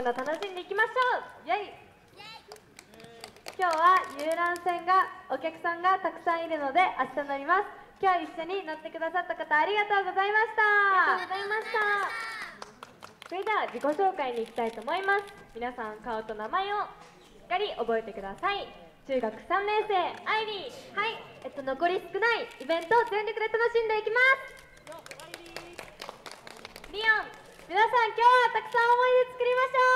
まだ楽しんでいきましょう。イエイ。今日は遊覧船がお客さんがたくさんいるので明日乗ります。今日一緒に乗ってくださった方ありがとうございました。ありがとうございました。それでは自己紹介に行きたいと思います。皆さん顔と名前をしっかり覚えてください。中学3年生アイリー。はい、残り少ないイベントを全力で楽しんでいきます。リオン、皆さん今日はたくさん思い出作りましょ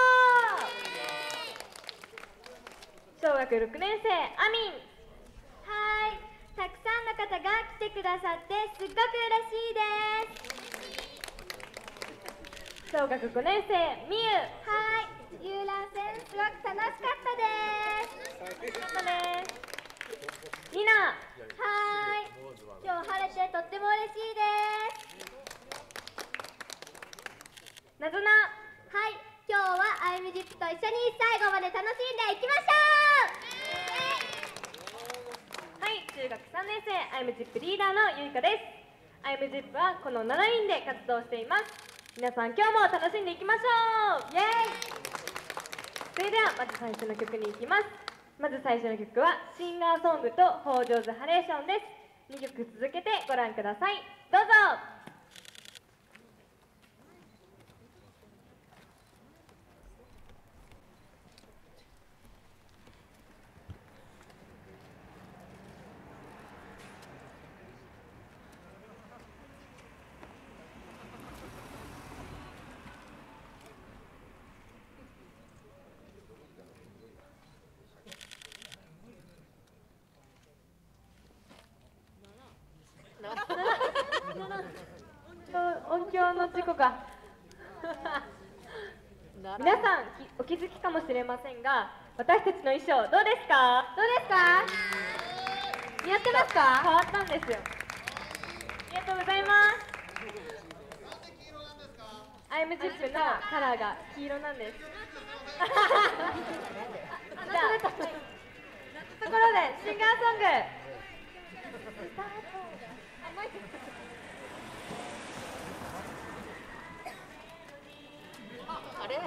う。小学6年生アミン。はい、たくさんの方が来てくださってすっごく嬉しいです。小学5年生みゆ。はい、遊覧船すごく楽しかったです。楽しかったです。みな。はい、今日晴れてとっても嬉しいです。なずな。はい、今日はアイムジップと一緒に最後まで楽しんでいきましょう。はい、中学3年生アイムジップリーダーのゆいかです。アイムジップはこの7人で活動しています。皆さん今日も楽しんでいきましょう。イエーイ。それではまず最初の曲に行きます。まず最初の曲はシンガーソングと「北条図ハレーション」です。2曲続けてご覧ください。どうぞ。音響の事故が皆さんお気づきかもしれませんが、私たちの衣装どうですか？どうですか？似合ってますか？変わったんですよ。ありがとうございます。アイムジップのカラーが黄色なんです。じゃあところでシンガーソングあれ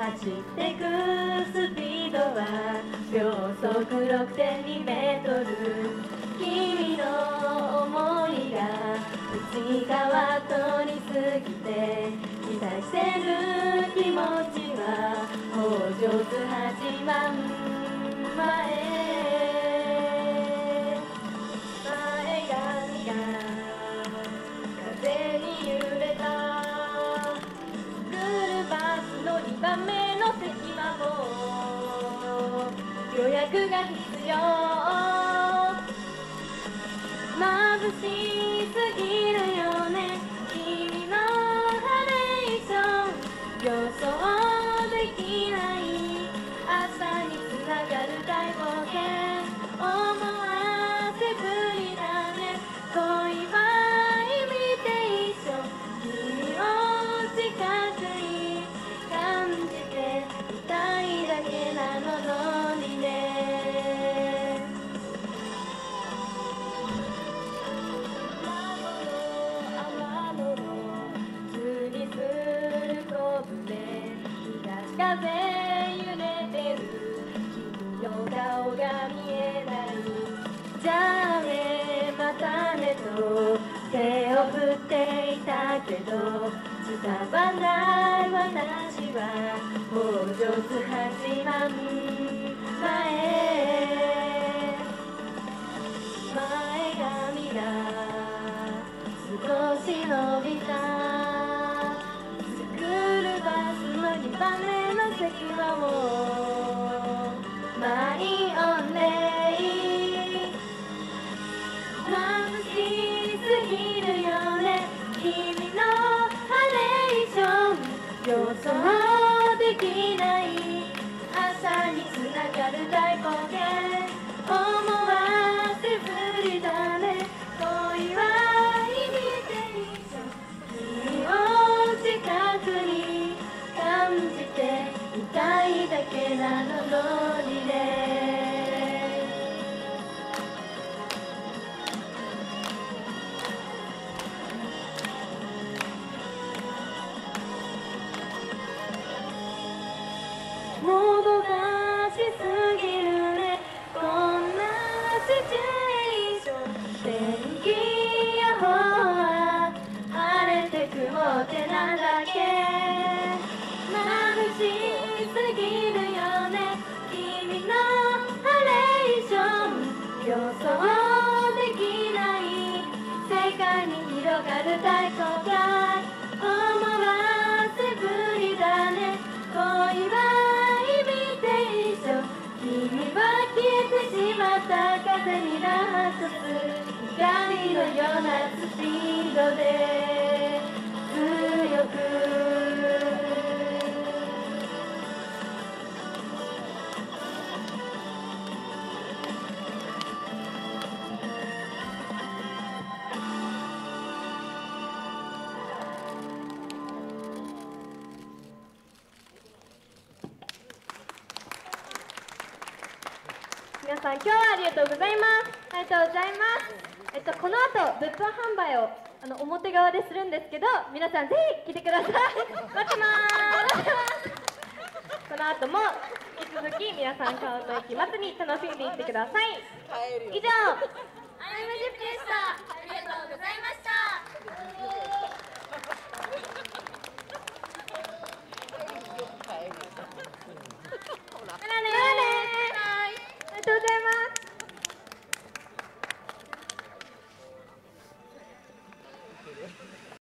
走ってくスピードは秒速 6.2 メートル、君の思いが内側通り過ぎて期待してる気持ちは北条津八幡前髪が風に揺れたスクールバスの2番目予約が必要、眩しすぎるよね君のハレーション、予想できない朝につながる大冒険、思わせぶりだね恋はイミテーション、君を近くに感じていたいだけなのの風揺れてる君の顔が見えない、じゃあねまたねと手を振っていたけど伝わない私は北条津八幡前髪が少し伸びたスクールバスの2番目「マイオンレイ」「眩しすぎるよね君のハレーション」「予想できない朝につながる大冒険」「思わせぶりだね恋はイミテーション」「君を近くに感じて」「痛いだけなのロリレー」「もどかしすぎるね口また風になさす光のようなスピードで強く皆さん今日はありがとうございます。この後物販販売を表側でするんですけど、皆さんぜひ来てください。待ってます。この後も引き続き皆さん顔と息祭り楽しんでいってください。以上、アイムジップでした。ありがとうございました。またね。ありがとうございます。